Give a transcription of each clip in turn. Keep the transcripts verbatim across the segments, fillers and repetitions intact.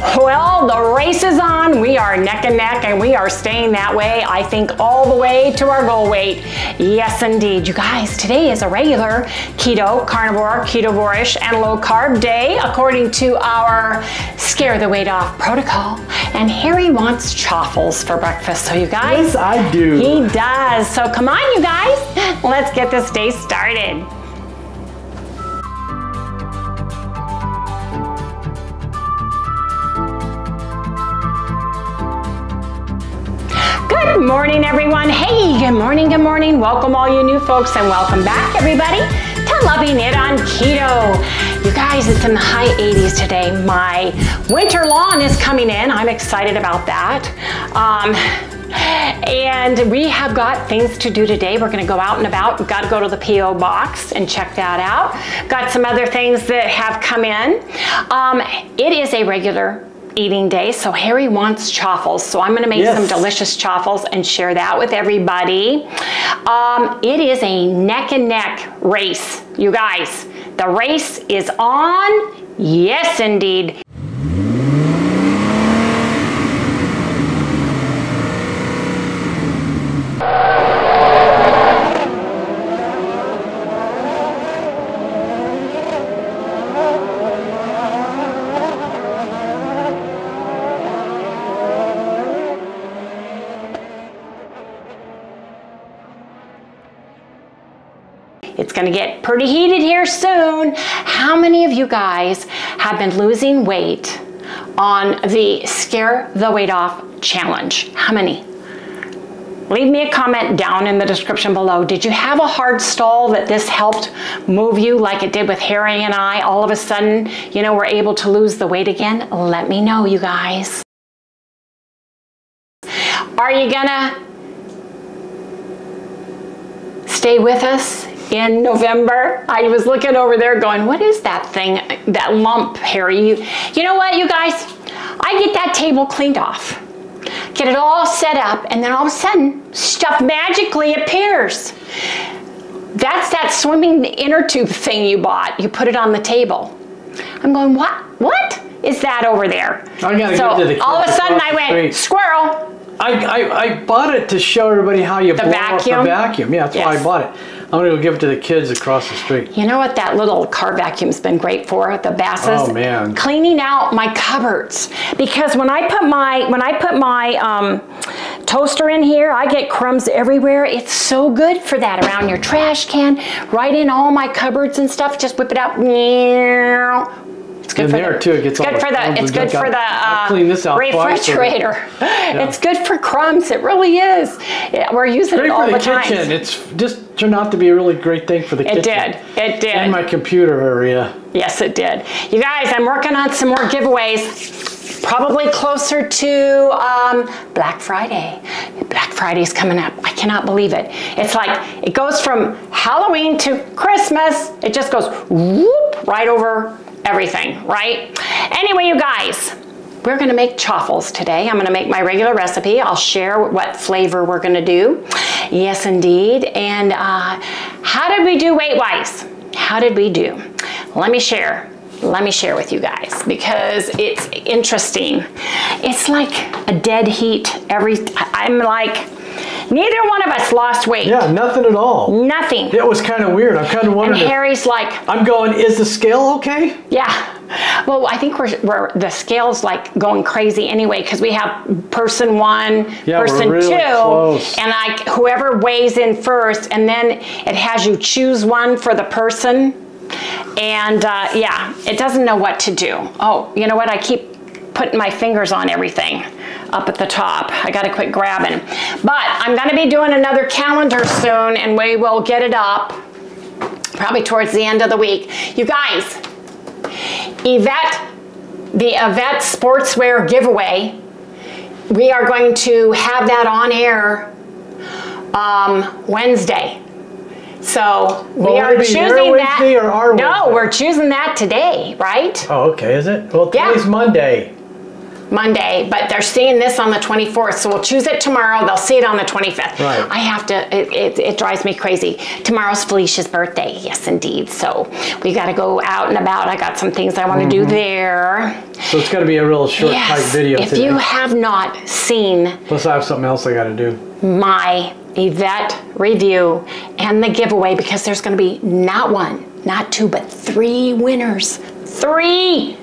Well, the race is on. We are neck and neck, and we are staying that way, I think, all the way to our goal weight. Yes, indeed. You guys, today is a regular keto, carnivore, ketovorish, and low-carb day, according to our Scare the Weight Off protocol. And Harry wants chaffles for breakfast, so you guys. Yes, I do. He does. So come on, you guys. Let's get this day started. Good morning, everyone. Hey, good morning, good morning. Welcome all you new folks, and welcome back, everybody, to Loving It on Keto. You guys, it's in the high eighties today. My winter lawn is coming in. I'm excited about that. Um, and we have got things to do today. We're gonna go out and about. We've got to go to the P O box and check that out. Got some other things that have come in. Um, it is a regular eating day, so Harry wants chaffles, so I'm gonna make yes. some delicious chaffles and share that with everybody. Um, it is a neck and neck race, you guys. The race is on. Yes, indeed. It's gonna get pretty heated here soon. How many of you guys have been losing weight on the Scare the Weight Off challenge? How many? Leave me a comment down in the description below. Did you have a hard stall that this helped move you like it did with Harry and I? All of a sudden, you know, we're able to lose the weight again? Let me know, you guys. Are you gonna stay with us in November? I was looking over there going, what is that thing, that lump, Harry? You, you know what, you guys? I get that table cleaned off, get it all set up, and then all of a sudden, stuff magically appears. That's that swimming inner tube thing you bought. You put it on the table. I'm going, what? What is that over there? I gotta so get to the all of a sudden, I went, street. squirrel. I, I, I bought it to show everybody how you the blow vacuum. Up the vacuum. Yeah, that's yes. why I bought it. I'm gonna go give it to the kids across the street. You know what that little car vacuum's been great for? The basses. Oh man. Cleaning out my cupboards, because when I put my when I put my um, toaster in here, I get crumbs everywhere. It's so good for that around your trash can, right in all my cupboards and stuff. Just whip it out. It's good in for there the, too. It gets good all the for the. It's good for the uh, clean this out refrigerator. Yeah. It's good for crumbs. It really is. Yeah, we're using great it all for the, the time. Kitchen. It's just turned out to be a really great thing for the kitchen. It did, it did. In my computer area. Yes, it did. You guys, I'm working on some more giveaways, probably closer to um, Black Friday. Black Friday's coming up. I cannot believe it. It's like, it goes from Halloween to Christmas. It just goes whoop, right over everything, right? Anyway, you guys, we're gonna make chaffles today. I'm gonna make my regular recipe. I'll share what flavor we're gonna do. Yes, indeed. And uh, how did we do weight-wise? How did we do? Let me share. Let me share with you guys, because it's interesting. It's like a dead heat. Every I'm like, neither one of us lost weight. Yeah, nothing at all. Nothing. It was kind of weird. I'm kind of wondering. And Harry's like, I'm going, is the scale okay? Yeah. Well, I think we're, we're the scale's like going crazy anyway, because we have person one, yeah, person we're really two, close. And like whoever weighs in first, and then it has you choose one for the person, and uh, yeah, it doesn't know what to do. Oh, you know what? I keep putting my fingers on everything up at the top. I gotta quit grabbing. But I'm gonna be doing another calendar soon, and we will get it up probably towards the end of the week, you guys. Yvette, the Yvette Sportswear giveaway, we are going to have that on air um, Wednesday. So well, we are choosing that. Wednesday or our no, Wednesday? We're choosing that today, right? Oh, okay. Is it? Well, today's yeah. Monday. Monday, but they're seeing this on the twenty-fourth, so we'll choose it tomorrow. They'll see it on the twenty-fifth. Right. I have to, it, it, it drives me crazy. Tomorrow's Felicia's birthday, yes indeed, so we gotta go out and about. I got some things I wanna mm-hmm. do there. So it's gotta be a real short, yes, tight video if today. You have not seen. Plus I have something else I gotta do. My Yvette review and the giveaway, because there's gonna be not one, not two, but three winners. Three.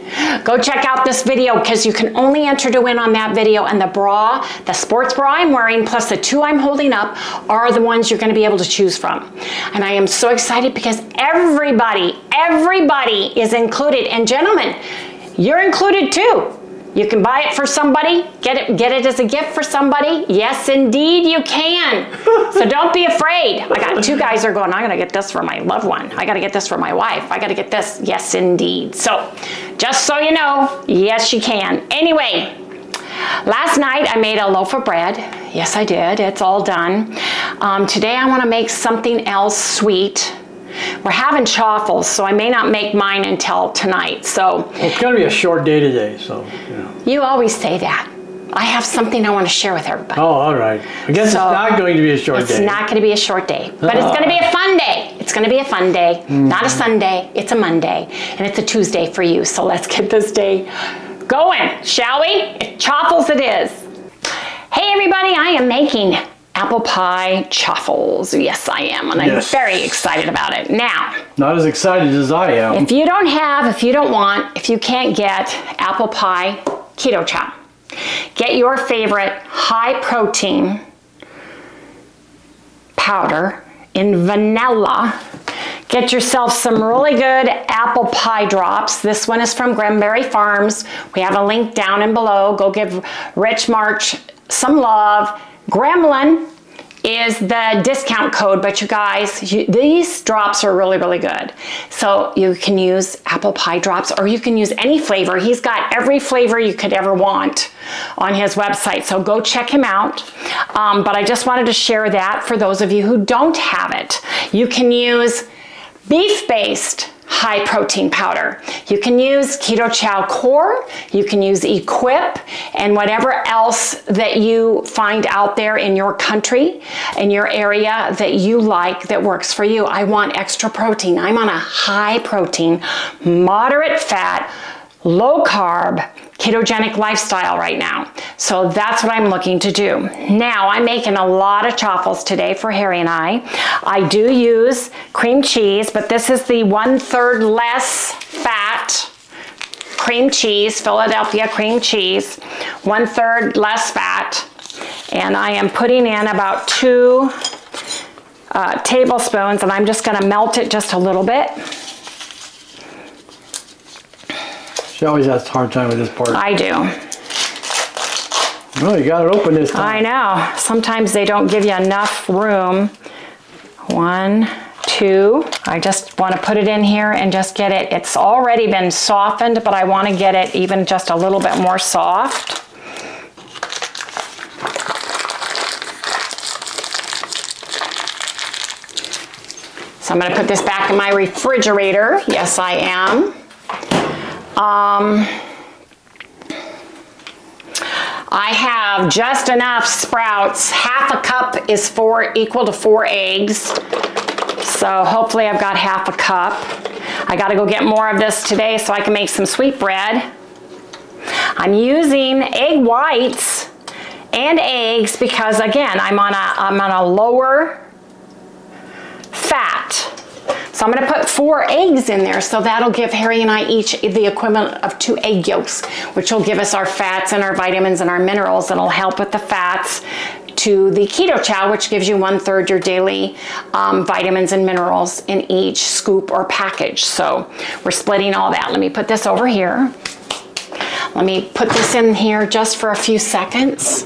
Go check out this video because you can only enter to win on that video, and the bra, the sports bra I'm wearing plus the two I'm holding up are the ones you're going to be able to choose from. And I am so excited because everybody, everybody is included, and gentlemen, you're included too. You can buy it for somebody, get it, get it as a gift for somebody. Yes, indeed you can. So don't be afraid. I got two guys are going, I'm gonna get this for my loved one. I gotta get this for my wife. I gotta get this. Yes, indeed. So just so you know, yes, you can. Anyway, last night I made a loaf of bread. Yes, I did. It's all done. Um, today I wanna make something else sweet. We're having chaffles, so I may not make mine until tonight. So it's going to be a short day today, so you know. You always say that. I have something I want to share with everybody. Oh, all right. I guess so, it's not going to be a short it's day. It's not going to be a short day, but uh. it's going to be a fun day. It's going to be a fun day, mm-hmm. not a Sunday. It's a Monday, and it's a Tuesday for you. So let's get this day going, shall we? Chaffles it is. Hey, everybody, I am making apple pie chaffles. Yes, I am, and yes. I'm very excited about it. Now, not as excited as I am. If you don't have, if you don't want, if you can't get apple pie Keto Chow, get your favorite high protein powder in vanilla. Get yourself some really good apple pie drops. This one is from Granberry Farms. We have a link down and below. Go give Rich March some love. Gremlin is the discount code, but you guys, you, these drops are really, really good. So you can use apple pie drops, or you can use any flavor. He's got every flavor you could ever want on his website, so go check him out. Um, but I just wanted to share that for those of you who don't have it. You can use beef-based high protein powder. You can use Keto Chow Core, you can use Equip, and whatever else that you find out there in your country, in your area that you like, that works for you. I want extra protein. I'm on a high protein, moderate fat, low carb, ketogenic lifestyle right now. So that's what I'm looking to do. Now I'm making a lot of chaffles today for Harry and I. I do use cream cheese, but this is the one third less fat cream cheese, Philadelphia cream cheese, one third less fat. And I am putting in about two uh, tablespoons, and I'm just gonna melt it just a little bit. She always has a hard time with this part. I do. Well, you got it open this time. I know. Sometimes they don't give you enough room. One, two. I just want to put it in here and just get it. It's already been softened, but I want to get it even just a little bit more soft. So I'm going to put this back in my refrigerator. Yes, I am. Um, I have just enough sprouts. Half a cup is four, equal to four eggs. So hopefully I've got half a cup. I gotta go get more of this today so I can make some sweet bread. I'm using egg whites and eggs because again, I'm on a, I'm on a lower fat. So I'm gonna put four eggs in there, so that'll give Harry and I each the equivalent of two egg yolks, which will give us our fats and our vitamins and our minerals. It'll help with the fats to the Keto Chow, which gives you one third your daily um, vitamins and minerals in each scoop or package. So we're splitting all that. Let me put this over here. Let me put this in here just for a few seconds.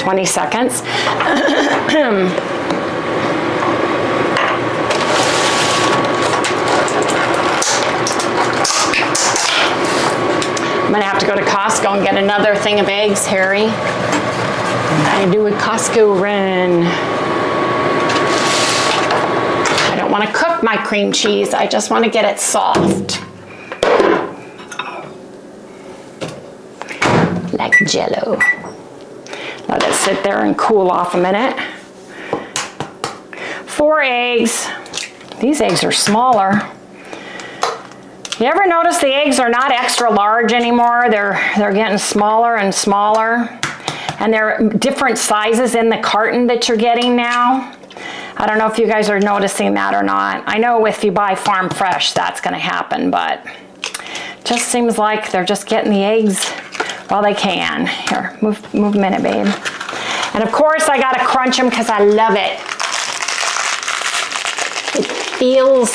twenty seconds. I'm gonna have to go to Costco and get another thing of eggs, Harry. I do a Costco run. I don't want to cook up my cream cheese. I just want to get it soft. Like Jell-O. Let it sit there and cool off a minute. Four eggs. These eggs are smaller. You ever notice the eggs are not extra large anymore? They're, they're getting smaller and smaller. And they're different sizes in the carton that you're getting now. I don't know if you guys are noticing that or not. I know if you buy farm fresh, that's gonna happen, but it just seems like they're just getting the eggs while they can. Here, move, move them in it, babe. And of course, I gotta crunch them because I love it. It feels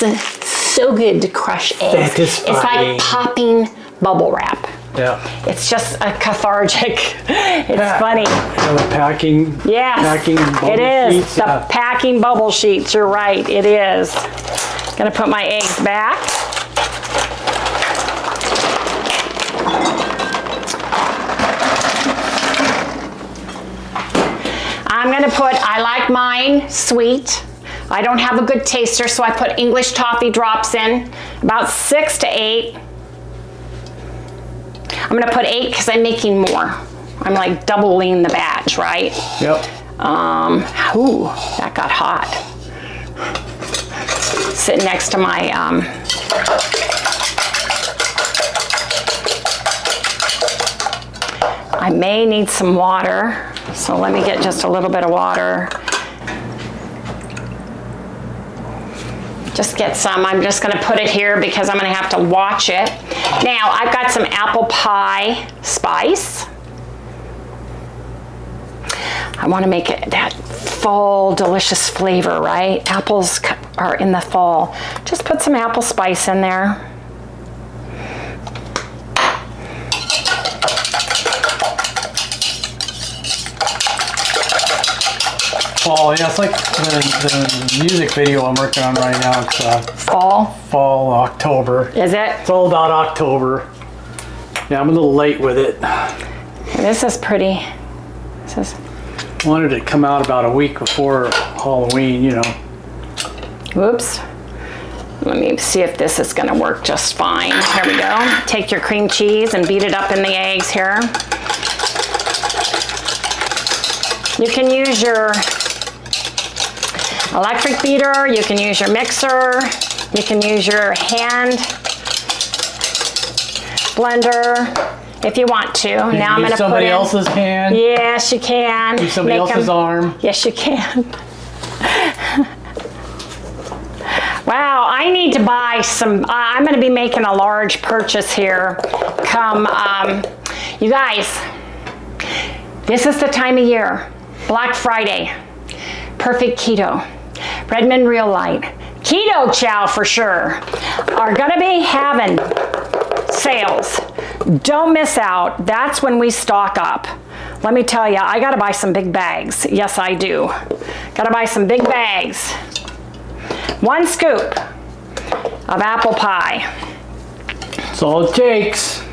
so good to crush eggs. It's like popping bubble wrap. Yeah. It's just a cathartic. It's yeah. funny. And the packing. Yes. Packing bubble it is. Sheets. The yeah. packing bubble sheets. You're right. It is. Gonna put my eggs back. I'm gonna put. I like mine sweet. I don't have a good taster, so I put English toffee drops in, about six to eight. I'm gonna put eight because I'm making more. I'm like doubling the batch, right? Yep. Um, ooh, that got hot. Sitting next to my, um, I may need some water. So let me get just a little bit of water. Just get some. I'm just gonna put it here because I'm gonna have to watch it. Now, I've got some apple pie spice. I wanna make it that fall delicious flavor, right? Apples are in the fall. Just put some apple spice in there. Fall, yeah, it's like the, the music video I'm working on right now. It's uh, fall? Fall, October. Is it? It's all about October. Yeah, I'm a little late with it. This is pretty. This is. I wanted it to come out about a week before Halloween, you know. Whoops. Let me see if this is gonna work just fine. Here we go. Take your cream cheese and beat it up in the eggs here. You can use your electric beater, you can use your mixer, you can use your hand blender if you want to. You now can I'm going to put somebody else's hand. Yes, you can. Use somebody Make else's them. arm. Yes, you can. Wow, I need to buy some. Uh, I'm going to be making a large purchase here. Come, um, you guys, this is the time of year. Black Friday. Perfect Keto, Redmond Real Light, Keto Chow for sure, are gonna be having sales. Don't miss out. That's when we stock up. Let me tell you, I gotta buy some big bags. Yes, I do. Gotta buy some big bags. One scoop of apple pie. That's all it takes.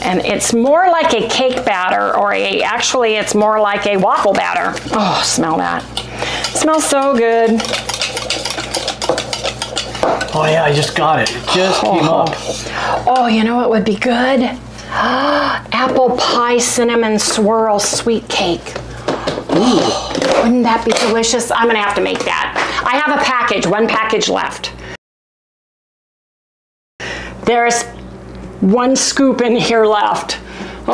And it's more like a cake batter, or a, actually it's more like a waffle batter. Oh, smell that. It smells so good. Oh yeah, I just got it. It just oh. came up. Oh, you know what would be good? Apple pie cinnamon swirl sweet cake. Ooh, wouldn't that be delicious? I'm gonna have to make that. I have a package, one package left. There's one scoop in here left. Oh,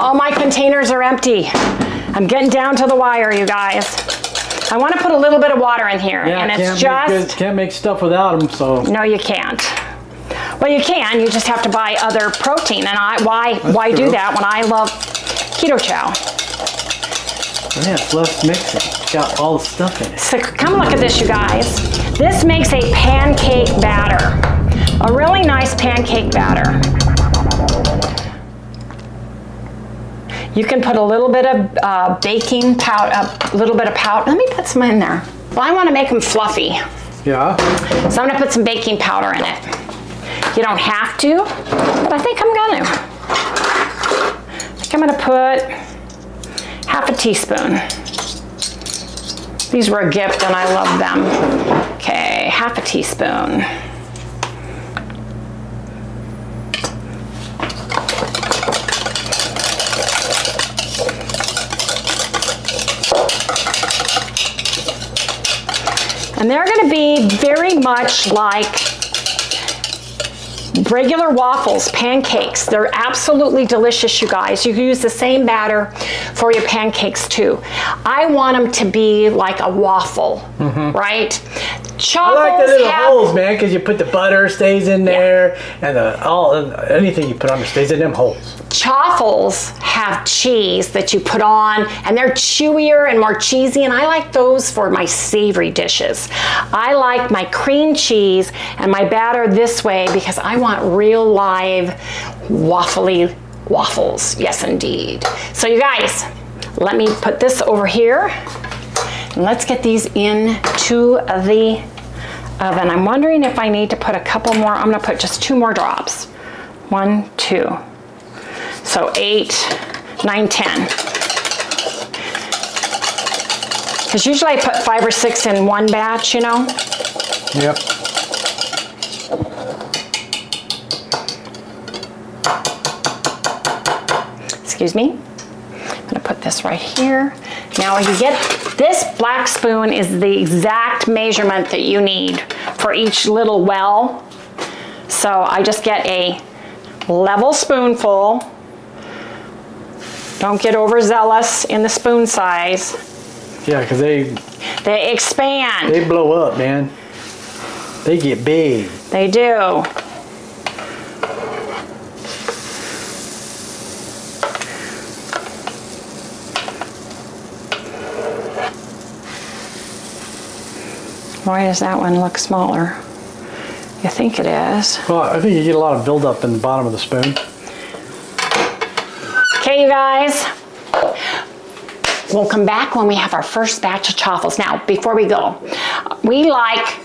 all my containers are empty. I'm getting down to the wire, you guys. I want to put a little bit of water in here, yeah, and it's can't just make, can't make stuff without them. So no, you can't. Well, you can. You just have to buy other protein, and I why That's why true. do that when I love Keto Chow? Yeah, it's left mixing. It's got all the stuff in it. So come look at this, you guys. This makes a pancake batter, a really nice pancake batter. You can put a little bit of uh, baking powder, a little bit of powder. Let me put some in there. Well, I want to make them fluffy. Yeah. So I'm going to put some baking powder in it. You don't have to, but I think I'm going to. I think I'm going to put half a teaspoon. These were a gift and I love them. Okay, half a teaspoon. And they're gonna be very much like regular waffles, pancakes. They're absolutely delicious, you guys. You can use the same batter for your pancakes too. I want them to be like a waffle, mm-hmm. right? Chocolates I like the little have, holes, man, because you put the butter stays in there, yeah. and the, all anything you put on there stays in them holes. Chaffles have cheese that you put on, and they're chewier and more cheesy, and I like those for my savory dishes. I like my cream cheese and my batter this way because I want real live waffly waffles. Yes, indeed. So you guys, let me put this over here. Let's get these into the oven. I'm wondering if I need to put a couple more. I'm gonna put just two more drops. One, two. So eight, nine, ten. Because usually I put five or six in one batch, you know? Yep. Excuse me. I'm gonna put this right here. Now you get, this black spoon is the exact measurement that you need for each little well. So I just get a level spoonful. Don't get overzealous in the spoon size. Yeah, because they... They expand. They blow up, man. They get big. They do. Why does that one look smaller? You think it is. Well, I think you get a lot of buildup in the bottom of the spoon. Okay, you guys. We'll come back when we have our first batch of chaffles. Now, before we go, we like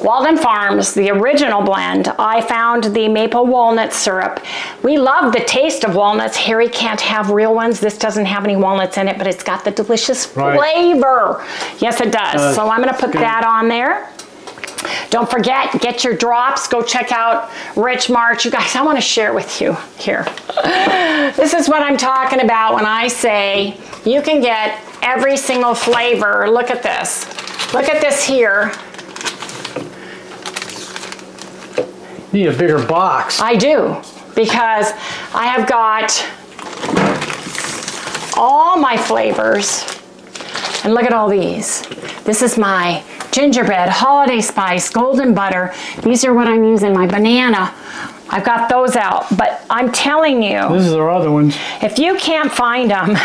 Walden Farms, the original blend. I found the maple walnut syrup. We love the taste of walnuts. Harry can't have real ones. This doesn't have any walnuts in it, but it's got the delicious right. flavor. Yes, it does. Uh, so I'm gonna put good. that on there. Don't forget, get your drops. Go check out Rich March. You guys, I want to share with you here. This is what I'm talking about when I say you can get every single flavor. Look at this. Look at this here. You need a bigger box. I do, because I have got all my flavors. And look at all these. This is my gingerbread, holiday spice, golden butter. These are what I'm using, my banana. I've got those out, but I'm telling you. These are other ones. If you can't find them,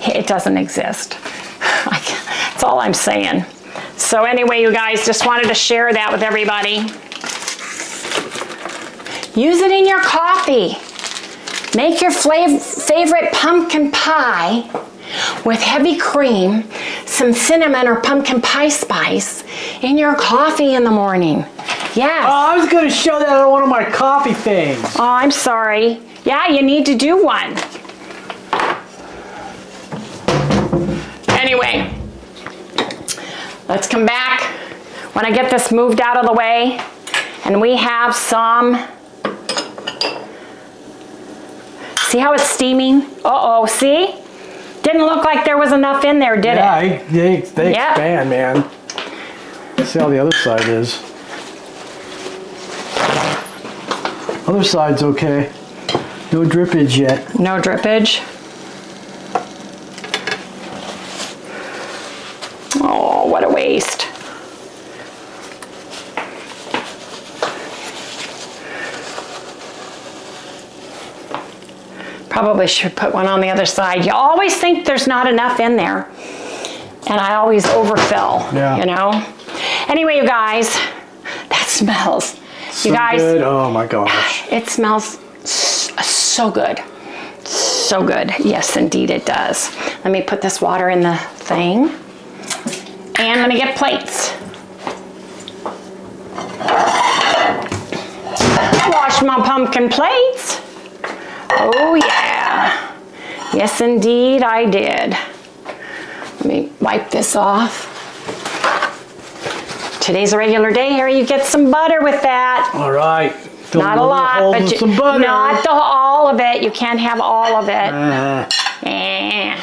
it doesn't exist. That's all I'm saying. So anyway, you guys, just wanted to share that with everybody. Use it in your coffee. Make your flav favorite pumpkin pie with heavy cream, some cinnamon or pumpkin pie spice in your coffee in the morning. Yes. Oh, I was going to show that on one of my coffee things. Oh, I'm sorry. Yeah, you need to do one. Anyway, let's come back when I get this moved out of the way, and we have some. See how it's steaming? Uh-oh, see? Didn't look like there was enough in there, did yeah, it? Yeah, they, they yep. expand, man. Let's see how the other side is. Other side's okay. No drippage yet. No drippage. Oh, what a waste. Probably should put one on the other side. You always think there's not enough in there, and I always overfill, yeah. you know? Anyway, you guys, that smells. So you guys, good. Oh my gosh. It smells so good. So good. Yes, indeed it does. Let me put this water in the thing, and let me get plates. Wash my pumpkin plates. Oh yeah, yes indeed I did. Let me wipe this off. Today's a regular day. Here, you get some butter with that. All right. Fill not a lot, but you, some butter. Not the, all of it. You can't have all of it. Uh. Eh.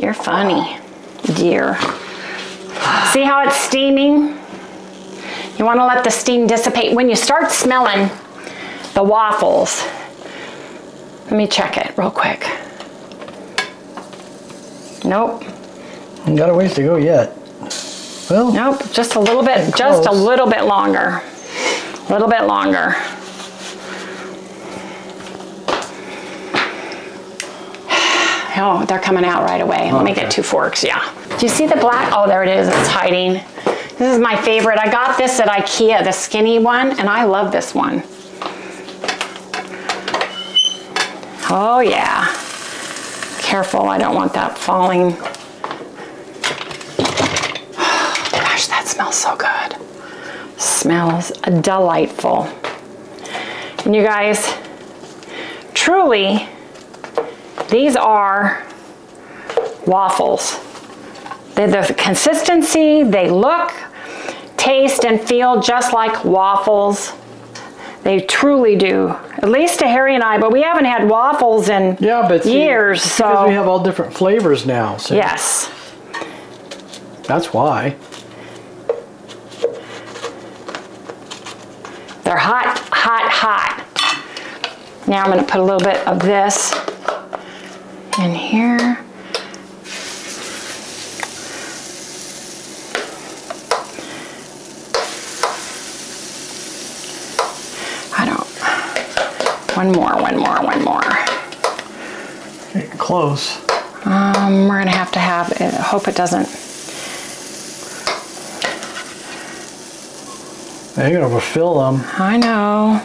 You're funny, dear. See how it's steaming? You want to let the steam dissipate. When you start smelling the waffles, let me check it real quick. Nope. You got a ways to go yet. Well, nope, just a little bit, just a little bit longer. A little bit longer. Oh, they're coming out right away. Let me get two forks, yeah. Do you see the black? Oh, there it is, it's hiding. This is my favorite. I got this at IKEA, the skinny one, and I love this one. Oh yeah. Careful, I don't want that falling. Gosh, that smells so good. Smells delightful. And you guys, truly, these are waffles. They're the consistency, they look, taste, and feel just like waffles. They truly do, at least to Harry and I, but we haven't had waffles in yeah, but see, years. So because we have all different flavors now. So yes. That's why. They're hot, hot, hot. Now I'm gonna put a little bit of this in here. One more, one more, one more. Getting close. Um, we're gonna have to have it. I hope it doesn't. Now you're gonna overfill them. I know.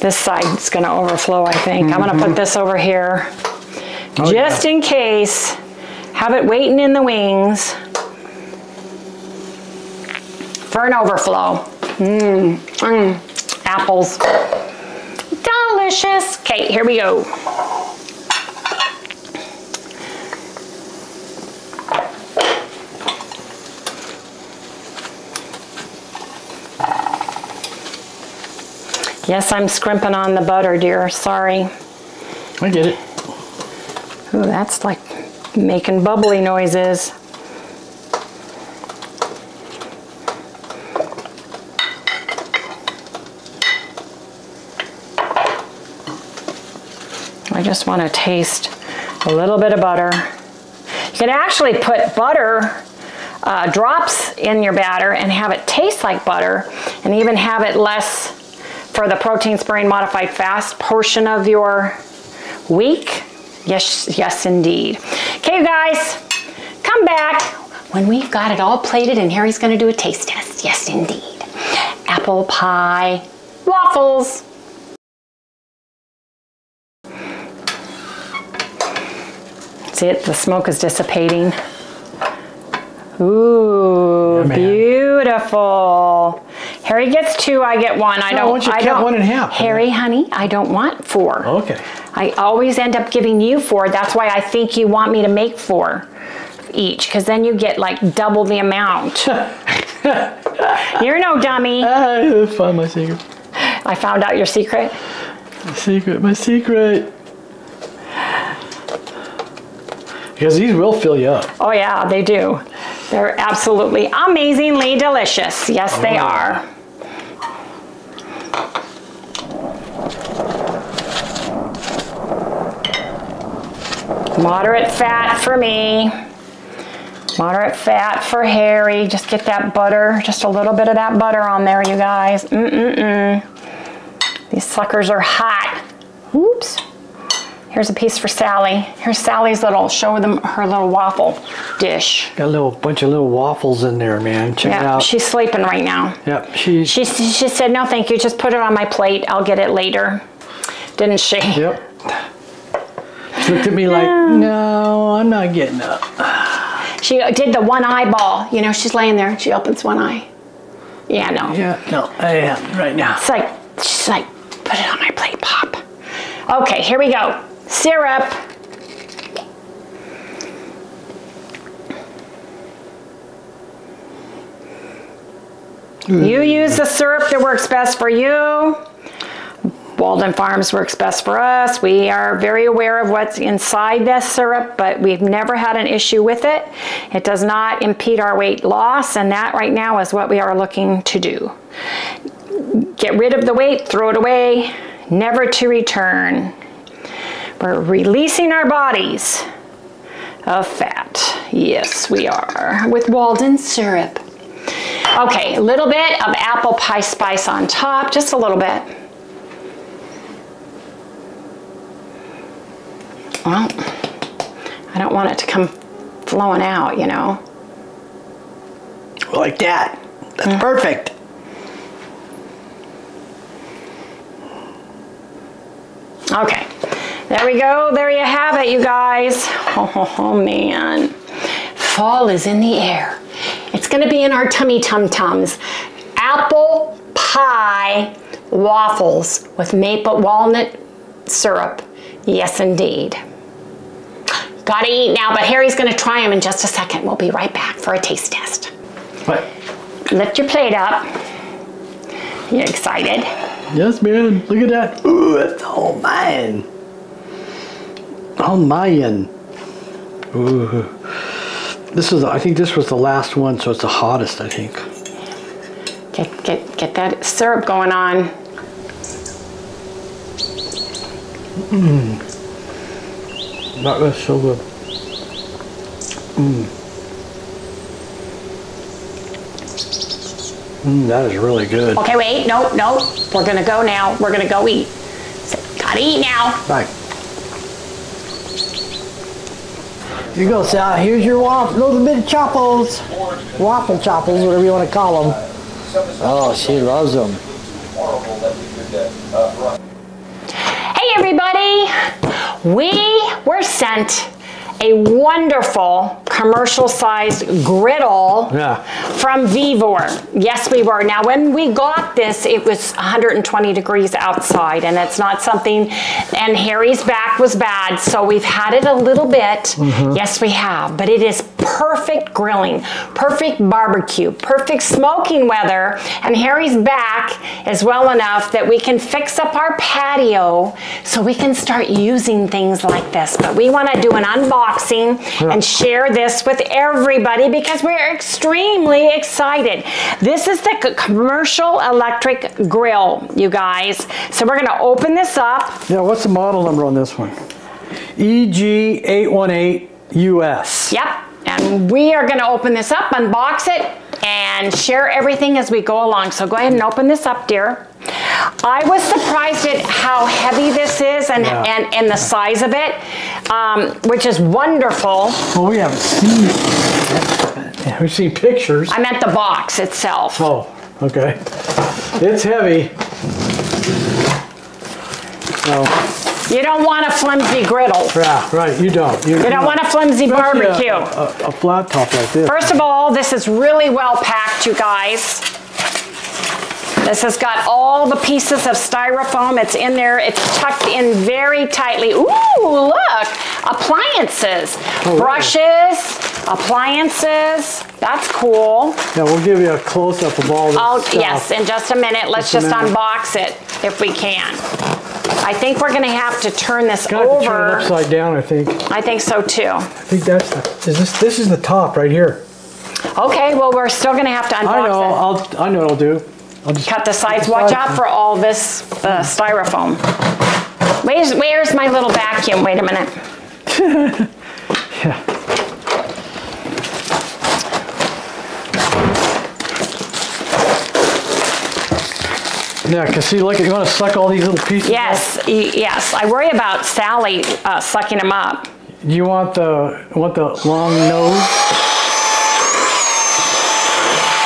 This side's gonna overflow, I think. Mm-hmm. I'm gonna put this over here. Oh, just yeah. in case. Have it waiting in the wings. For an overflow. Mmm, mmm, apples. Delicious. Okay, here we go. Yes, I'm scrimping on the butter, dear, sorry. I get it. Ooh, that's like making bubbly noises. I just want to taste a little bit of butter. You can actually put butter uh, drops in your batter and have it taste like butter, and even have it less for the protein sparing modified fast portion of your week. Yes, yes indeed. Okay, you guys, come back when we've got it all plated and Harry's gonna do a taste test. Yes indeed. Apple pie, waffles. It, the smoke is dissipating. Ooh, yeah, beautiful. Harry gets two, I get one. I no, don't want you I don't one and a half. Harry, honey, I don't want four. Okay. I always end up giving you four. That's why I think you want me to make four each, because then you get like double the amount. You're no dummy. I found my secret. I found out your secret. My secret, my secret. Because these will fill you up. Oh yeah, they do. They're absolutely amazingly delicious. Yes, oh, they yeah. are. Moderate fat for me. Moderate fat for Harry. Just get that butter, just a little bit of that butter on there, you guys. Mm-mm-mm. These suckers are hot. Oops. Here's a piece for Sally. Here's Sally's little, show them her little waffle dish. Got a little bunch of little waffles in there, man. Check yep, it out. She's sleeping right now. Yep. She, she she said, no, thank you. Just put it on my plate. I'll get it later. Didn't she? Yep. She looked at me like, no, I'm not getting up. She did the one eyeball. You know, she's laying there and she opens one eye. Yeah, no. Yeah, no, I am right now. It's like, she's like, put it on my plate, Pop. Okay, here we go. Syrup. Mm. You use the syrup that works best for you. Walden Farms works best for us. We are very aware of what's inside this syrup, but we've never had an issue with it. It does not impede our weight loss, and that right now is what we are looking to do. Get rid of the weight, throw it away, never to return. We're releasing our bodies of fat. Yes, we are, with Walden syrup. Okay, a little bit of apple pie spice on top, just a little bit. Well, I don't want it to come flowing out, you know. Like that. That's mm-hmm. perfect. Okay. There we go. There you have it, you guys. Oh, oh man. Fall is in the air. It's going to be in our tummy tum-tums. Apple pie waffles with maple walnut syrup. Yes, indeed. Gotta eat now, but Harry's gonna try them in just a second. We'll be right back for a taste test. What? Lift your plate up. You excited? Yes, man. Look at that. Ooh, that's all mine. All mine. Ooh. This is, I think this was the last one, so it's the hottest, I think. Get, get, get that syrup going on. Mmm. That was so good. Mmm. Mmm, that is really good. Okay, wait, nope, nope. We're gonna go now. We're gonna go eat. So, gotta eat now. Right. Here you go, Sal. Here's your waffle. Little bit of chopples. Waffle chopples, whatever you want to call them. Oh, she loves them. Everybody, we were sent a wonderful commercial-sized griddle yeah. from Vevor. Yes, we were. Now, when we got this, it was one hundred twenty degrees outside, and it's not something, and Harry's back was bad, so we've had it a little bit. Mm-hmm. Yes, we have, but it is perfect grilling, perfect barbecue, perfect smoking weather, and Harry's back is well enough that we can fix up our patio so we can start using things like this. But we want to do an unboxing yeah. and share this with everybody because we're extremely excited. This is the commercial electric grill, you guys. So we're going to open this up. Yeah, what's the model number on this one? E G eight one eight U S. Yep, and we are going to open this up, unbox it, and share everything as we go along. So go ahead and open this up, dear. I was surprised at how heavy this is and, yeah. and, and the size of it, um, which is wonderful. Well, we haven't seen it. We've seen pictures. I meant the box itself. Oh, okay. It's heavy. Oh. You don't want a flimsy griddle. Yeah, right, you don't. You, you don't want a flimsy barbecue. A, a, a flat top like this. First of all, this is really well packed, you guys. This has got all the pieces of styrofoam. It's in there. It's tucked in very tightly. Ooh, look. Appliances. Oh, brushes, wow. appliances. That's cool. Yeah, we'll give you a close-up of all this Oh, stuff. Yes, in just a minute. Let's just, just minute. unbox it if we can. I think we're going to have to turn this Got over. To turn it upside down, I think. I think so, too. I think that's the, is this, this is the top right here. Okay, well, we're still going to have to unbox I know, it. I'll, I know what I'll do. Cut the sides. Watch out for all this uh, styrofoam. Where's, where's my little vacuum? Wait a minute. yeah. Yeah, because see, look, you want to suck all these little pieces Yes, up? yes. I worry about Sally uh, sucking them up. You want the, want the long nose?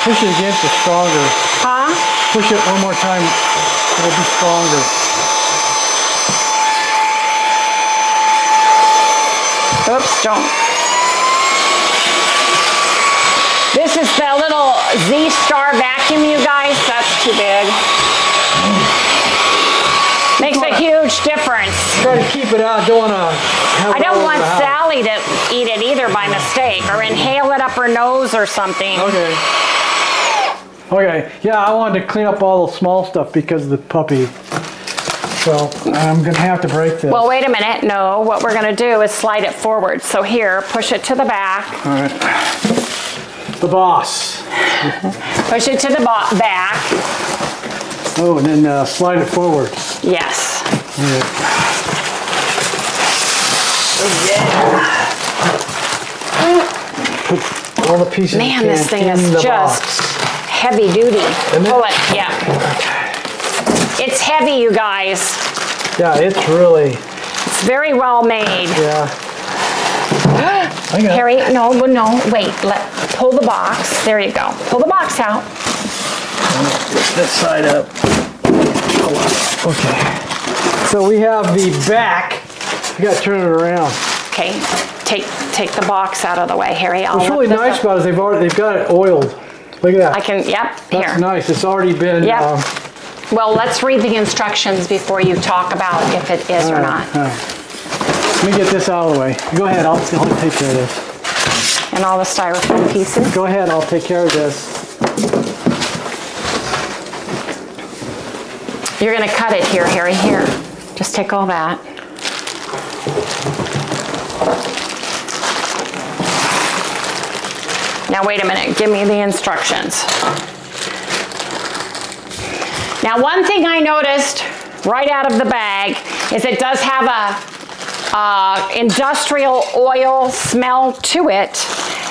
Push it against the stronger. Huh? Push it one more time, it'll be stronger. Oops, don't. This is the little Z-Star vacuum, you guys. That's too big. Makes a huge difference. Try to keep it out. Don't want to have I don't want Sally to eat it either by mistake, or inhale it up her nose or something. Okay. Okay, yeah, I wanted to clean up all the small stuff because of the puppy. So I'm gonna have to break this. Well, wait a minute, no. What we're gonna do is slide it forward. So here, push it to the back. All right. The boss. Push it to the back. Oh, and then uh, slide it forward. Yes. Yeah. Put all the pieces. Man, this thing is just box. Heavy duty. Isn't it? Pull it, yeah. It's heavy, you guys. Yeah, it's really... It's very well made. Yeah. Harry, no, no, wait. Let, pull the box. There you go. Pull the box out. Lift this side up. Okay. So we have the back. We got to turn it around. Okay. Take take the box out of the way, Harry. I'll What's really nice up. about it is they've, already, they've got it oiled. Look at that. I can, yep, That's here. That's nice. It's already been... Yep. Um, Well, let's read the instructions before you talk about if it is or not. All right. Let me get this out of the way. Go ahead, I'll, I'll take care of this. And all the styrofoam pieces? Go ahead, I'll take care of this. You're going to cut it here, Harry, here. Just take all that. Now, wait a minute. Give me the instructions. Now, one thing I noticed right out of the bag is it does have a uh, industrial oil smell to it.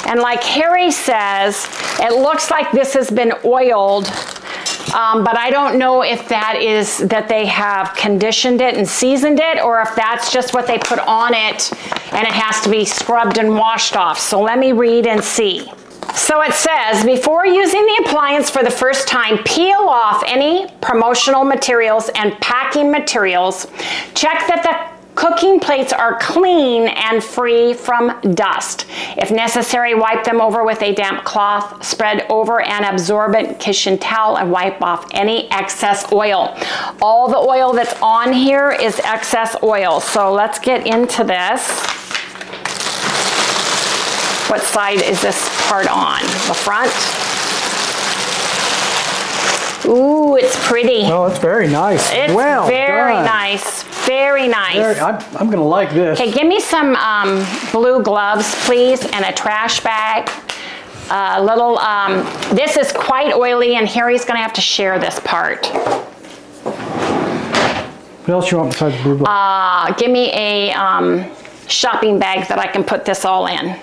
And like Harry says, it looks like this has been oiled, um, but I don't know if that is that they have conditioned it and seasoned it, or if that's just what they put on it and it has to be scrubbed and washed off. So let me read and see. So it says, before using the appliance for the first time, peel off any promotional materials and packing materials. Check that the cooking plates are clean and free from dust. If necessary, wipe them over with a damp cloth. Spread over an absorbent kitchen towel and wipe off any excess oil. All the oil that's on here is excess oil. So let's get into this. What side is this part on? The front? Ooh, it's pretty. Oh, it's very nice. It's well very done. nice. Very nice. Very, I'm, I'm going to like this. Okay, give me some um, blue gloves, please, and a trash bag. A little, um, this is quite oily, and Harry's going to have to share this part. What else you want besides blue gloves? Uh, give me a um, shopping bag that I can put this all in.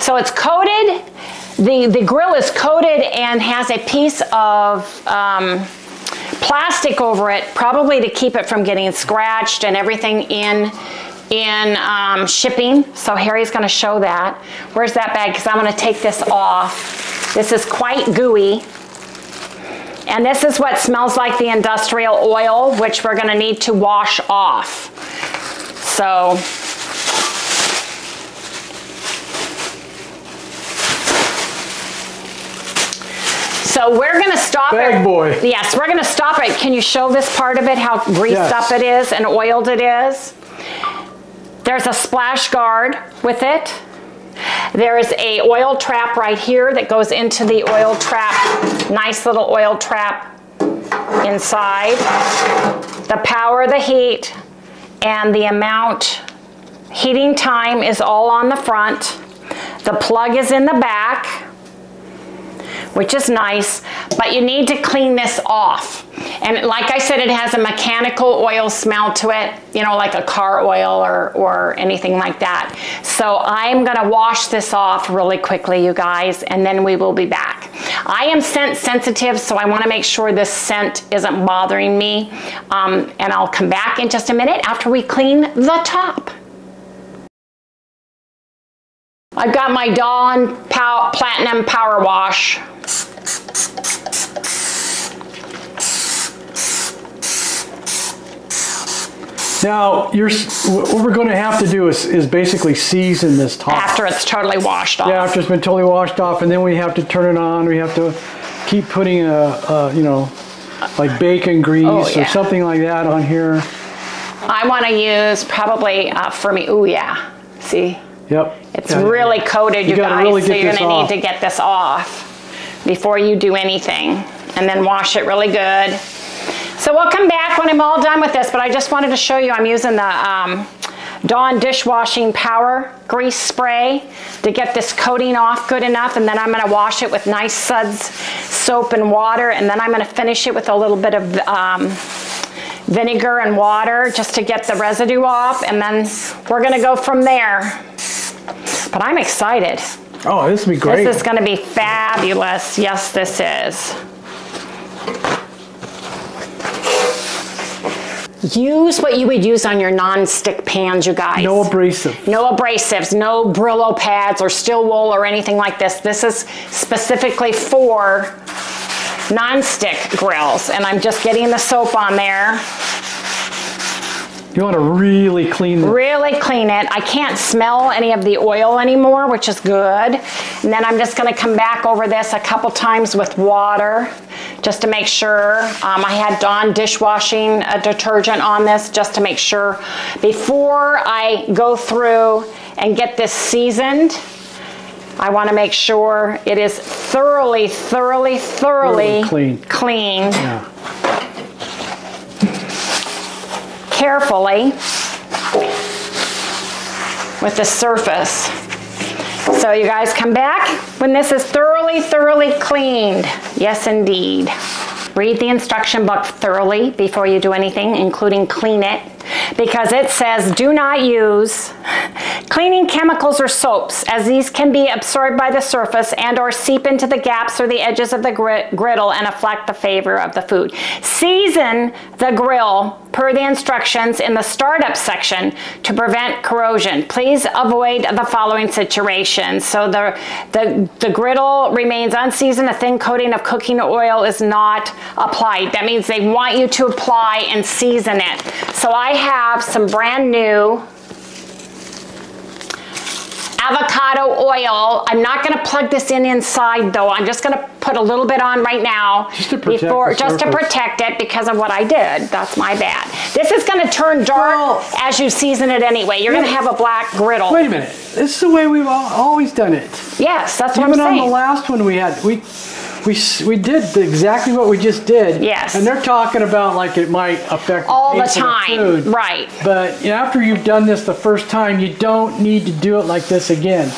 So it's coated, the, the grill is coated and has a piece of um, plastic over it, probably to keep it from getting scratched and everything in, in um, shipping. So Harry's gonna show that. Where's that bag? Because I'm gonna take this off. This is quite gooey. And this is what smells like the industrial oil, which we're gonna need to wash off. So. So we're gonna stop it. Bag boy. Yes, we're gonna stop it. Can you show this part of it, how greased yes. up it is and oiled it is? There's a splash guard with it. There is a oil trap right here that goes into the oil trap. Nice little oil trap inside. The power, the heat, and the amount. Heating time is all on the front. The plug is in the back, which is nice, but you need to clean this off. And like I said, it has a mechanical oil smell to it, you know, like a car oil or, or anything like that. So I'm gonna wash this off really quickly, you guys, and then we will be back. I am scent sensitive, so I wanna make sure this scent isn't bothering me. Um, and I'll come back in just a minute after we clean the top. I've got my Dawn Pow- Platinum Power Wash. Now, you're, what we're going to have to do is, is basically season this top. After it's totally washed off. Yeah, after it's been totally washed off, and then we have to turn it on. We have to keep putting a, a you know, like bacon grease oh, yeah. or something like that on here. I want to use probably uh, for me. Ooh, yeah. See? Yep. It's yeah. really coated, you, you guys, really so you're gonna off. need to get this off. before you do anything, and then wash it really good. So we'll come back when I'm all done with this, but I just wanted to show you I'm using the um, Dawn dishwashing power grease spray to get this coating off good enough, and then I'm going to wash it with nice suds soap and water, and then I'm going to finish it with a little bit of um, vinegar and water just to get the residue off, and then we're going to go from there. But I'm excited. Oh, this will be great. This is going to be fabulous. Yes, this is. Use what you would use on your non-stick pans, you guys. No abrasives. No abrasives, no Brillo pads or steel wool or anything like this. This is specifically for non-stick grills, and I'm just getting the soap on there. You want to really clean it. Really clean it. I can't smell any of the oil anymore, which is good. And then I'm just going to come back over this a couple times with water just to make sure. Um, I had Dawn dishwashing uh, detergent on this just to make sure. Before I go through and get this seasoned, I want to make sure it is thoroughly, thoroughly, thoroughly clean. cleaned. Yeah. Carefully with the surface. So you guys come back when this is thoroughly, thoroughly cleaned. Yes, indeed. Read the instruction book thoroughly before you do anything, including clean it, because it says do not use cleaning chemicals or soaps, as these can be absorbed by the surface and or seep into the gaps or the edges of the griddle and affect the flavor of the food. Season the grill per the instructions in the startup section to prevent corrosion. Please avoid the following situations. So the, the, the griddle remains unseasoned, a thin coating of cooking oil is not applied. That means they want you to apply and season it. So I have some brand new avocado oil. I'm not going to plug this in inside though. I'm just going to put a little bit on right now just to protect, before, just to protect it because of what I did. That's my bad. This is going to turn dark well, as you season it anyway. You're yeah, going to have a black griddle. Wait a minute. This is the way we've always done it. Yes, that's what Even I'm saying. Even on the last one we had, we... We, we did exactly what we just did. Yes. And they're talking about like it might affect all the time. Food. Right. But after you've done this the first time, you don't need to do it like this again.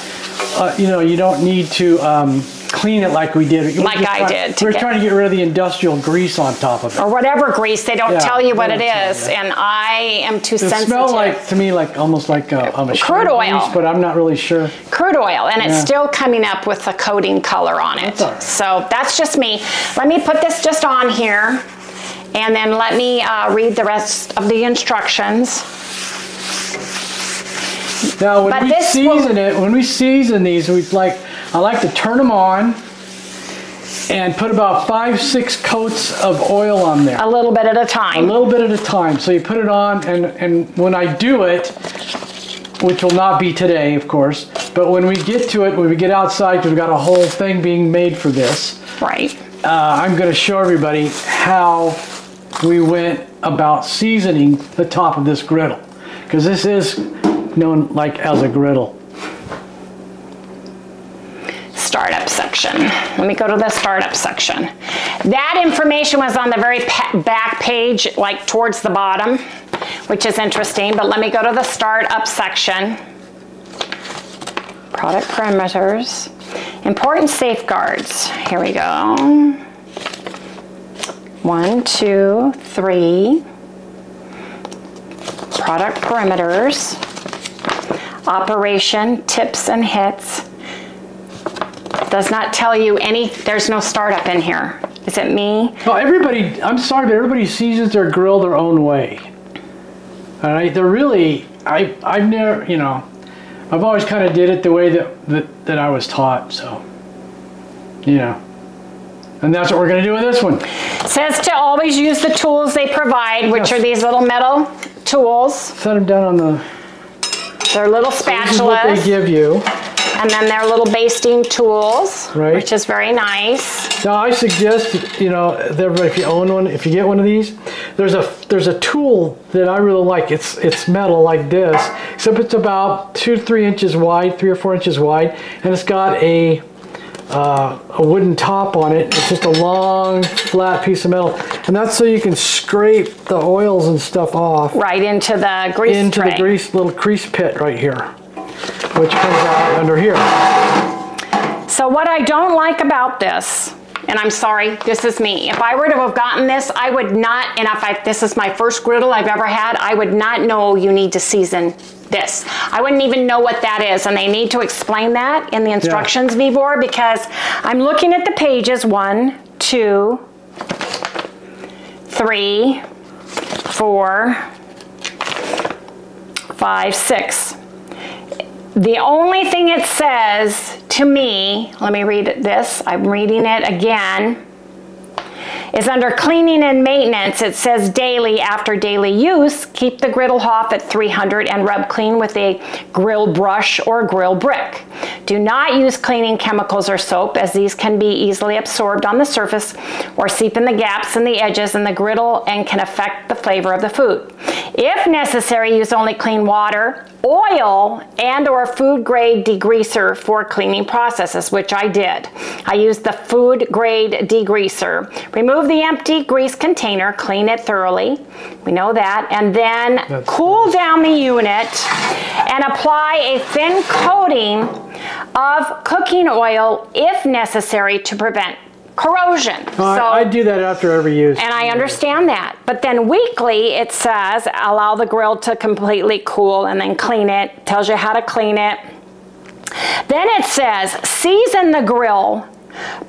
Uh, you know, you don't need to um, clean it like we did. We like I try, did. We were get, trying to get rid of the industrial grease on top of it. Or whatever grease. They don't yeah, tell you what it is. And I am too it sensitive. It smells like, to me, like almost like a, a crude oil. Grease, but I'm not really sure. Crude oil. And yeah. it's still coming up with a coating color on it. That's all right. So that's just me. Let me put this just on here. And then let me uh, read the rest of the instructions. Now when but we season will, it, when we season these, we like I like to turn them on and put about five, six coats of oil on there. A little bit at a time. A little bit at a time. So you put it on, and and when I do it, which will not be today, of course, but when we get to it, when we get outside, because we've got a whole thing being made for this. Right. Uh, I'm going to show everybody how we went about seasoning the top of this griddle, because this is known like as a griddle. Startup section. Let me go to the startup section. That information was on the very back page, like towards the bottom, which is interesting, but let me go to the startup section. Product parameters. Important safeguards. Here we go. One, two, three. Product parameters. Operation, tips and hits. Does not tell you any, there's no startup in here. Is it me? Well, everybody, I'm sorry, but everybody seasons their grill their own way. All right, they're really, I, I've never, you know, I've always kind of did it the way that, that, that I was taught, so, you know. And that's what we're going to do with this one. It says to always use the tools they provide, which yes. are these little metal tools. Set them down on the... Their little spatulas. So what they give you. And then their little basting tools, right. which is very nice. Now I suggest, you know, everybody, if you own one, if you get one of these, there's a there's a tool that I really like. It's it's metal like this, except it's about two to three inches wide, three or four inches wide, and it's got a uh, a wooden top on it. It's just a long flat piece of metal, and that's so you can scrape the oils and stuff off right into the grease into tray. the grease little grease pit right here, which comes out under here. So what I don't like about this, and I'm sorry, this is me. If I were to have gotten this, I would not, and if I, this is my first griddle I've ever had, I would not know you need to season this. I wouldn't even know what that is, and they need to explain that in the instructions, yeah. Vevor, because I'm looking at the pages, one, two, three, four, five, six. The only thing it says to me, let me read this, I'm reading it again, is under cleaning and maintenance. It says daily, after daily use, keep the griddle off at three hundred and rub clean with a grill brush or grill brick. Do not use cleaning chemicals or soap, as these can be easily absorbed on the surface or seep in the gaps and the edges in the griddle and can affect the flavor of the food. If necessary, use only clean water, oil, and or food grade degreaser for cleaning processes, which I did. I used the food grade degreaser. Remove the empty grease container, clean it thoroughly, we know that, and then That's cool nice. down the unit and apply a thin coating of cooking oil if necessary to prevent corrosion. Uh, so, I do that after every use. And I understand that. But then weekly, it says, allow the grill to completely cool and then clean it. Tells you how to clean it. Then it says, season the grill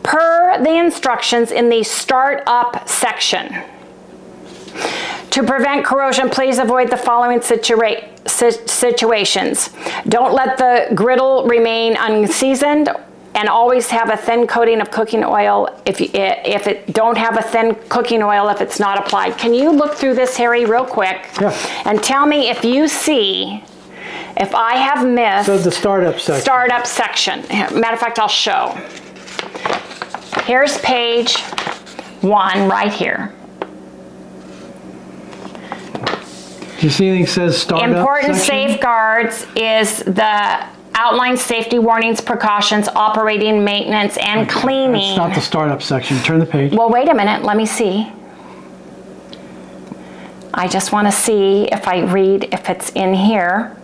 per the instructions in the start up section. To prevent corrosion, please avoid the following situa situations. Don't let the griddle remain unseasoned, and always have a thin coating of cooking oil if you, if it don't have a thin cooking oil if it's not applied. Can you look through this, Harry, real quick? Yeah. And tell me if you see, if I have missed. So the startup section. Startup section. Matter of fact, I'll show. Here's page one right here. Do you see anything that says startup section? Important safeguards is the outline, safety warnings, precautions, operating, maintenance, and cleaning. It's not the startup section. Turn the page. Well, wait a minute. Let me see. I just want to see if I read, if it's in here.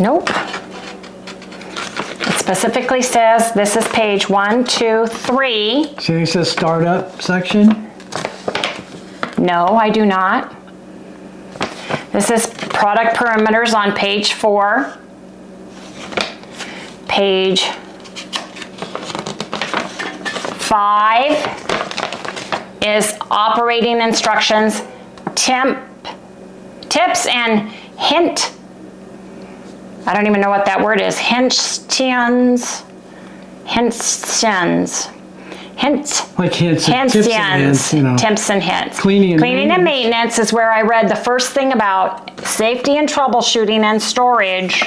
Nope. It specifically says this is page one, two, three. See, it says startup section? No, I do not. This is product perimeters on page four, page five is operating instructions, temp, tips and hint. I don't even know what that word is. Hintions, hintions. Hints, like hints, hints, tips and hints, you know. tips and hints. Cleaning, and, Cleaning maintenance. and maintenance is where I read the first thing about safety and troubleshooting and storage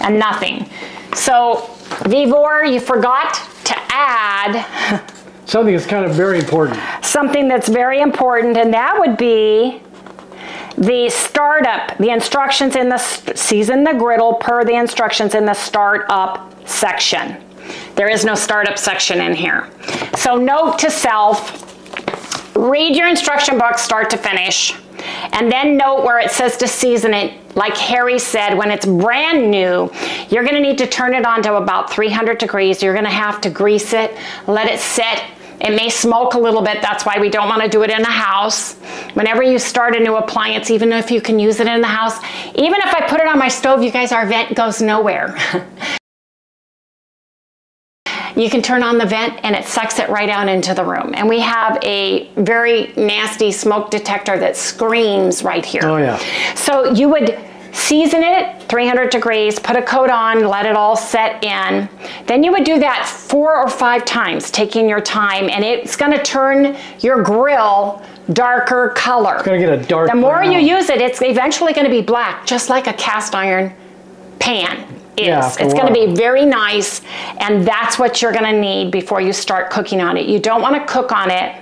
and nothing. So, Vevor, you forgot to add something that's kind of very important. Something that's very important, and that would be the startup, the instructions in the season the griddle per the instructions in the startup section. There is no startup section in here. So note to self, read your instruction book start to finish, and then note where it says to season it. Like Harry said, when it's brand new, you're gonna need to turn it on to about three hundred degrees. You're gonna have to grease it, let it sit. It may smoke a little bit. That's why we don't wanna do it in the house. Whenever you start a new appliance, even if you can use it in the house, even if I put it on my stove, you guys, our vent goes nowhere. You can turn on the vent and it sucks it right out into the room. And we have a very nasty smoke detector that screams right here. Oh yeah. So you would season it three hundred degrees, put a coat on, let it all set in. Then you would do that four or five times, taking your time, and it's gonna turn your grill darker color. It's gonna get a dark. The more brown. you use it, it's eventually gonna be black, just like a cast iron pan. Is. Yeah, it's going to be very nice, and that's what you're going to need before you start cooking on it. You don't want to cook on it.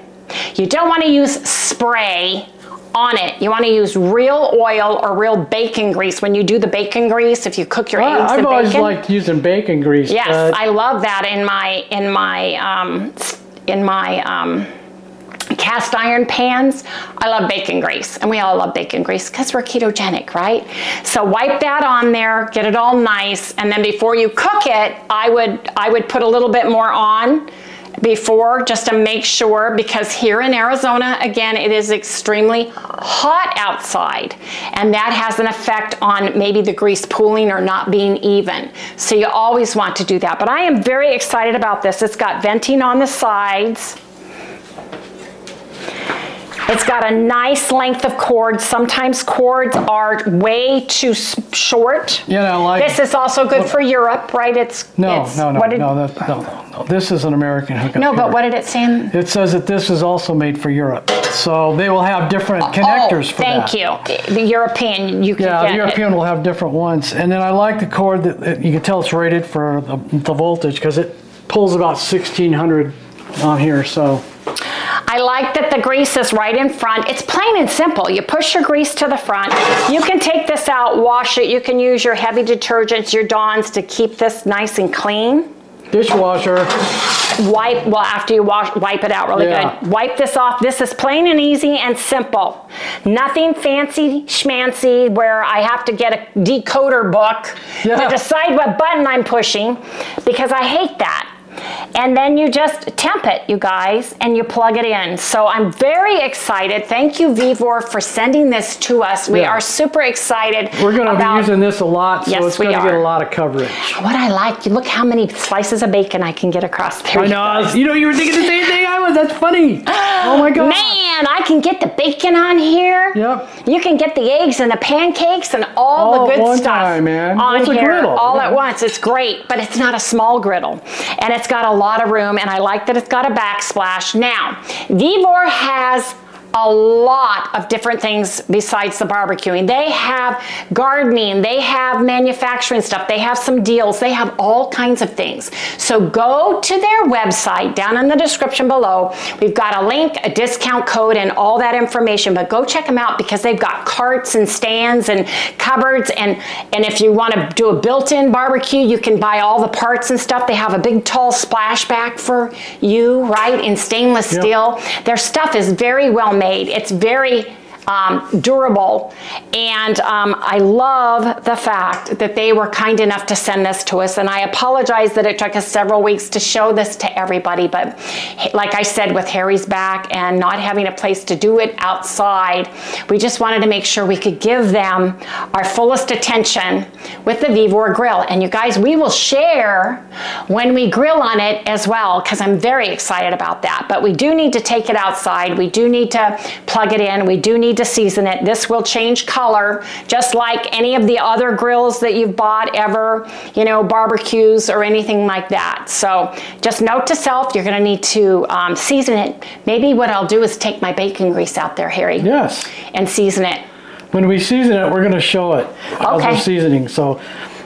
You don't want to use spray on it. You want to use real oil or real bacon grease. When you do the bacon grease, if you cook your well, eggs I've in bacon. I've always liked using bacon grease. Yes, but... I love that in my, in my, um, in my um, cast iron pans. I love bacon grease, and we all love bacon grease because we're ketogenic, right? So wipe that on there, get it all nice, and then before you cook it, I would, I would put a little bit more on before, just to make sure, because here in Arizona, again, it is extremely hot outside, and that has an effect on maybe the grease pooling or not being even. So you always want to do that. But I am very excited about this. It's got venting on the sides. It's got a nice length of cord. Sometimes cords are way too short. You know, like, this is also good look, for Europe, right? It's no, it's, no, no, did, no, that, no, no, no. This is an American hookup. No, but here. What did it say? In? It says that this is also made for Europe, so they will have different connectors oh, for thank that. Thank you. The European, you can yeah, get the European it. will have different ones, and then I like the cord that it, you can tell it's rated for the, the voltage because it pulls about sixteen hundred on here, so. I like that the grease is right in front. It's plain and simple. You push your grease to the front. You can take this out, wash it. You can use your heavy detergents, your Dawns, to keep this nice and clean. Dishwasher. Wipe, well, after you wash, wipe it out really yeah. good. Wipe this off. This is plain and easy and simple. Nothing fancy schmancy where I have to get a decoder book yeah. to decide what button I'm pushing, because I hate that. And then you just temp it, you guys, and you plug it in. So I'm very excited. Thank you, Vevor, for sending this to us. We yeah. are super excited. We're going to about, be using this a lot, so yes, it's going to get a lot of coverage. What I like, look how many slices of bacon I can get across there. I know. You know, you were thinking the same thing I was. That's funny. Oh, my God. Man, I can get the bacon on here. Yep. You can get the eggs and the pancakes and all, all the good stuff time, man. on That's here all yeah. at once. It's great, but it's not a small griddle. And it's got a lot of room, and I like that it's got a backsplash. Now, Vevor has a lot of different things besides the barbecuing. They have gardening, they have manufacturing stuff, they have some deals, they have all kinds of things. So go to their website down in the description below. We've got a link, a discount code, and all that information, but go check them out because they've got carts and stands and cupboards, and, and if you want to do a built-in barbecue, you can buy all the parts and stuff. They have a big tall splashback for you, right, in stainless yep. steel. Their stuff is very well made. It's very um, durable, and um, I love the fact that they were kind enough to send this to us, and I apologize that it took us several weeks to show this to everybody, but like I said, with Harry's back and not having a place to do it outside, we just wanted to make sure we could give them our fullest attention with the Vevor grill. And you guys, we will share when we grill on it as well, because I'm very excited about that. But we do need to take it outside, we do need to plug it in, we do need to season it. This will change color just like any of the other grills that you've bought ever, you know, barbecues or anything like that. So just note to self, you're going to need to um, season it. Maybe what I'll do is take my bacon grease out there, Harry. Yes. And season it. When we season it, we're going to show it. Okay. Seasoning, so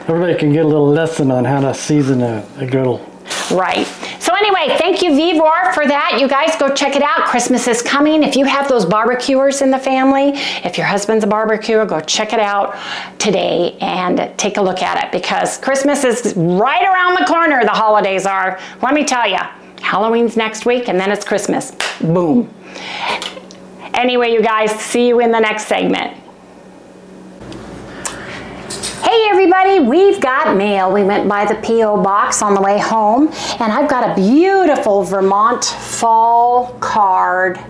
everybody can get a little lesson on how to season a, a griddle. Right. So anyway, thank you, Vevor, for that. You guys go check it out. Christmas is coming. If you have those barbecuers in the family, if your husband's a barbecuer, go check it out today and take a look at it, because Christmas is right around the corner. The holidays are. Let me tell you, Halloween's next week, and then it's Christmas. Boom. Anyway, you guys, see you in the next segment. Hey everybody, we've got mail. We went by the P O box on the way home, and I've got a beautiful Vermont fall card.